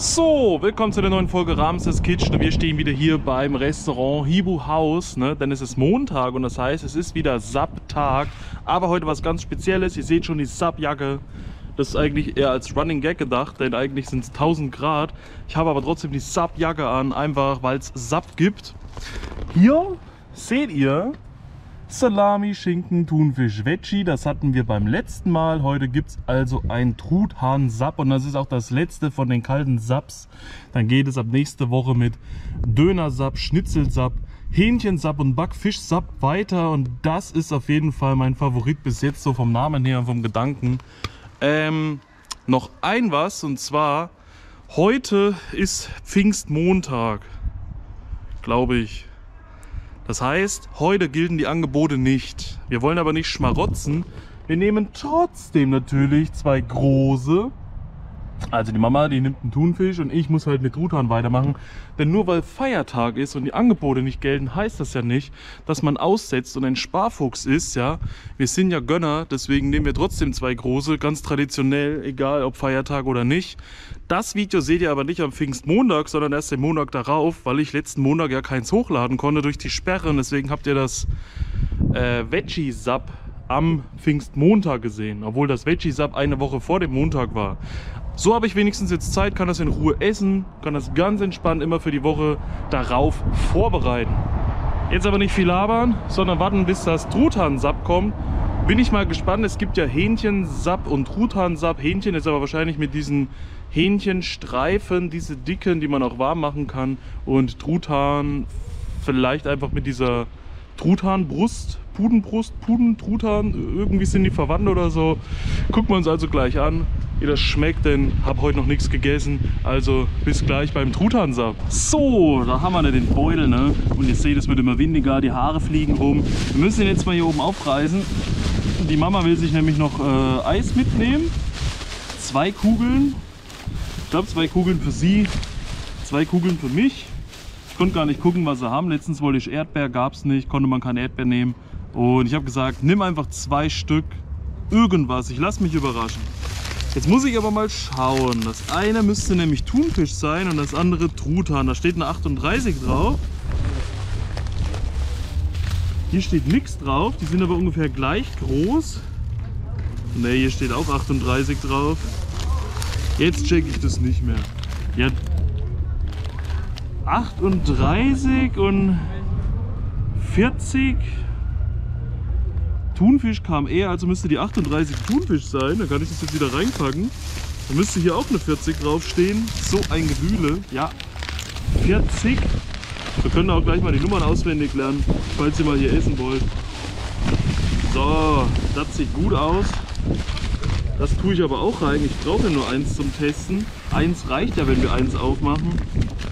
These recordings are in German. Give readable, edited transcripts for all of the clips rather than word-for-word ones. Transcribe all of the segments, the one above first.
So, willkommen zu der neuen Folge Ramses Kitchen. Wir stehen wieder hier beim Restaurant Hibu House, ne? Denn es ist Montag und das heißt, es ist wieder SAP-Tag. Aber heute was ganz Spezielles. Ihr seht schon die SAP-Jacke. Das ist eigentlich eher als Running Gag gedacht, denn eigentlich sind es 1000 Grad. Ich habe aber trotzdem die SAP-Jacke an, einfach weil es SAP gibt. Hier seht ihr Salami, Schinken, Thunfisch, Veggie, das hatten wir beim letzten Mal. Heute gibt es also ein Truthahn Sap und das ist auch das letzte von den kalten Saps. Dann geht es ab nächste Woche mit Döner-Sap, Schnitzel-Sap, Hähnchen-Sap und Backfisch-Sap weiter. Und das ist auf jeden Fall mein Favorit bis jetzt, so vom Namen her und vom Gedanken. Noch ein was, und zwar, heute ist Pfingstmontag, glaube ich. Das heißt, heute gelten die Angebote nicht. Wir wollen aber nicht schmarotzen. Wir nehmen trotzdem natürlich zwei große. Also die Mama, die nimmt einen Thunfisch und ich muss halt mit Truthahn weitermachen. Denn nur weil Feiertag ist und die Angebote nicht gelten, heißt das ja nicht, dass man aussetzt und ein Sparfuchs ist. Ja, wir sind ja Gönner, deswegen nehmen wir trotzdem zwei große, ganz traditionell, egal ob Feiertag oder nicht. Das Video seht ihr aber nicht am Pfingstmontag, sondern erst den Montag darauf, weil ich letzten Montag ja keins hochladen konnte durch die Sperren. Deswegen habt ihr das Veggie-Sub am Pfingstmontag gesehen, obwohl das Veggie-Sub eine Woche vor dem Montag war. So habe ich wenigstens jetzt Zeit, kann das in Ruhe essen, kann das ganz entspannt immer für die Woche darauf vorbereiten. Jetzt aber nicht viel labern, sondern warten, bis das Truthahn-Sap kommt. Bin ich mal gespannt, es gibt ja Hähnchen-Sap und Truthahn-Sap. Hähnchen ist aber wahrscheinlich mit diesen Hähnchenstreifen, diese dicken, die man auch warm machen kann. Und Truthahn vielleicht einfach mit dieser Truthahnbrust, Pudenbrust, Pudentruthahn, irgendwie sind die verwandt oder so. Gucken wir uns also gleich an, wie das schmeckt, denn habe heute noch nichts gegessen. Also bis gleich beim Truthahnsap. So, da haben wir den Beutel, ne? Und ihr seht, es wird immer windiger, die Haare fliegen rum. Wir müssen ihn jetzt mal hier oben aufreißen. Die Mama will sich nämlich noch Eis mitnehmen. 2 Kugeln. Ich glaube 2 Kugeln für sie, 2 Kugeln für mich. Ich konnte gar nicht gucken, was sie haben. Letztens wollte ich Erdbeer, gab es nicht, konnte man keine Erdbeer nehmen. Und ich habe gesagt, nimm einfach 2 Stück irgendwas. Ich lasse mich überraschen. Jetzt muss ich aber mal schauen. Das eine müsste nämlich Thunfisch sein und das andere Truthahn. Da steht eine 38 drauf. Hier steht nichts drauf. Die sind aber ungefähr gleich groß. Ne, hier steht auch 38 drauf. Jetzt checke ich das nicht mehr. Ja, 38 und 40. Thunfisch kam eher, also müsste die 38 Thunfisch sein. Da kann ich das jetzt wieder reinpacken. Da müsste hier auch eine 40 draufstehen. So ein Gewühle. Ja, 40. Wir können auch gleich mal die Nummern auswendig lernen, falls ihr mal hier essen wollt. So, das sieht gut aus. Das tue ich aber auch rein. Ich brauche ja nur 1 zum Testen. 1 reicht ja, wenn wir 1 aufmachen.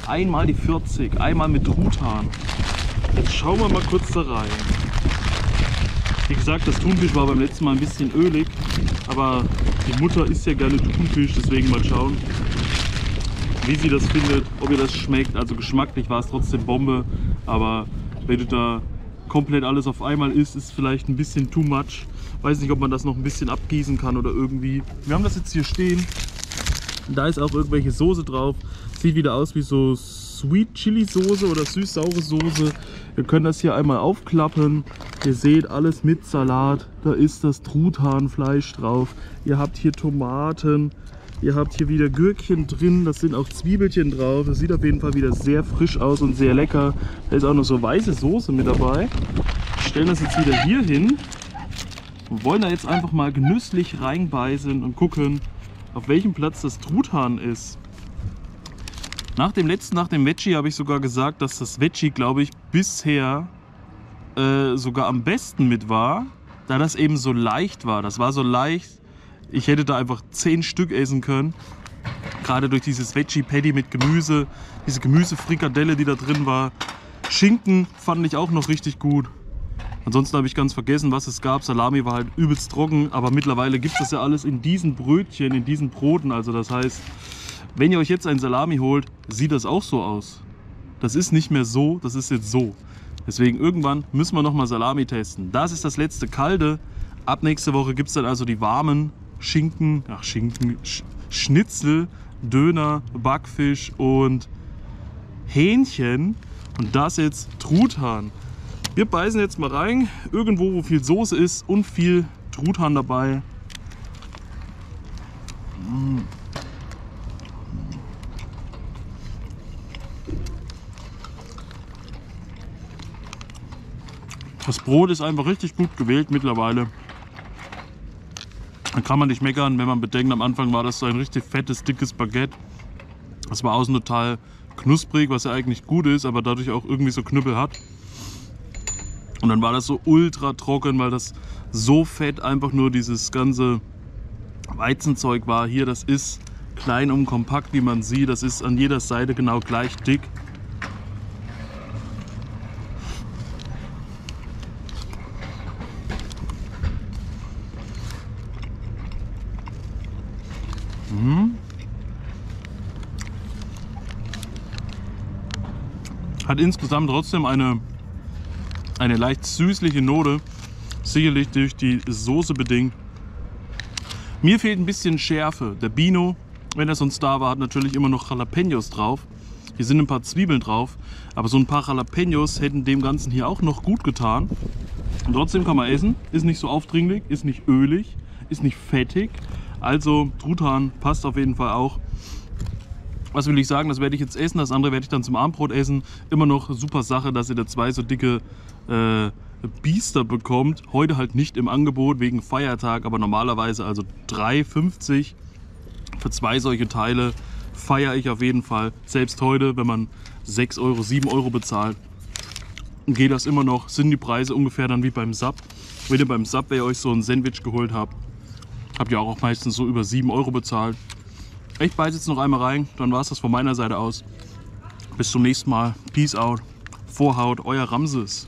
Einmal die 40, einmal mit Truthahn. Jetzt schauen wir mal kurz da rein. Wie gesagt, das Thunfisch war beim letzten Mal ein bisschen ölig, aber die Mutter isst ja gerne Thunfisch, deswegen mal schauen, wie sie das findet, ob ihr das schmeckt. Also geschmacklich war es trotzdem Bombe, aber wenn du da komplett alles auf einmal isst, ist vielleicht ein bisschen too much. Weiß nicht, ob man das noch ein bisschen abgießen kann oder irgendwie. Wir haben das jetzt hier stehen, da ist auch irgendwelche Soße drauf, sieht wieder aus wie so Sweet Chili Soße oder süß-saure Soße. Wir können das hier einmal aufklappen. Ihr seht, alles mit Salat. Da ist das Truthahnfleisch drauf. Ihr habt hier Tomaten. Ihr habt hier wieder Gürkchen drin. Das sind auch Zwiebelchen drauf. Das sieht auf jeden Fall wieder sehr frisch aus und sehr lecker. Da ist auch noch so weiße Soße mit dabei. Wir stellen das jetzt wieder hier hin. Und wollen da jetzt einfach mal genüsslich reinbeißen und gucken, auf welchem Platz das Truthahn ist. Nach dem Veggie habe ich sogar gesagt, dass das Veggie, glaube ich, bisher sogar am besten mit war, da das eben so leicht war. Das war so leicht, ich hätte da einfach 10 Stück essen können. Gerade durch dieses Veggie-Patty mit Gemüse, diese Gemüsefrikadelle, die da drin war. Schinken fand ich auch noch richtig gut. Ansonsten habe ich ganz vergessen, was es gab. Salami war halt übelst trocken, aber mittlerweile gibt es das ja alles in diesen Brötchen, in diesen Broten. Also das heißt, wenn ihr euch jetzt ein Salami holt, sieht das auch so aus. Das ist nicht mehr so, das ist jetzt so. Deswegen irgendwann müssen wir nochmal Salami testen. Das ist das letzte kalte. Ab nächste Woche gibt es dann also die warmen Schnitzel Döner, Backfisch und Hähnchen. Und das jetzt Truthahn. Wir beißen jetzt mal rein, irgendwo wo viel Soße ist und viel Truthahn dabei. Das Brot ist einfach richtig gut gewählt mittlerweile. Da kann man nicht meckern, wenn man bedenkt, am Anfang war das so ein richtig fettes, dickes Baguette. Das war außen total knusprig, was ja eigentlich gut ist, aber dadurch auch irgendwie so Knüppel hat. Und dann war das so ultra trocken, weil das so fett einfach nur dieses ganze Weizenzeug war. Hier, das ist klein und kompakt, wie man sieht. Das ist an jeder Seite genau gleich dick. Hat insgesamt trotzdem eine leicht süßliche Note, sicherlich durch die Soße bedingt. Mir fehlt ein bisschen Schärfe. Der Bino, wenn er sonst da war, hat natürlich immer noch Jalapenos drauf. Hier sind ein paar Zwiebeln drauf, aber so ein paar Jalapenos hätten dem Ganzen hier auch noch gut getan. Und trotzdem kann man essen, ist nicht so aufdringlich, ist nicht ölig, ist nicht fettig. Also Truthahn passt auf jeden Fall auch. Was will ich sagen, das werde ich jetzt essen, das andere werde ich dann zum Abendbrot essen. Immer noch super Sache, dass ihr da zwei so dicke Biester bekommt. Heute halt nicht im Angebot wegen Feiertag, aber normalerweise also 3,50 € für zwei solche Teile. Feiere ich auf jeden Fall. Selbst heute, wenn man 6 Euro, 7 Euro bezahlt, geht das immer noch. Sind die Preise ungefähr dann wie beim Sub. Wenn ihr beim Sub, wenn ihr euch so ein Sandwich geholt habt, habt ihr auch meistens so über 7 Euro bezahlt. Ich beiße jetzt noch einmal rein, dann war es das von meiner Seite aus. Bis zum nächsten Mal. Peace out. Vorhaut, euer Ramses.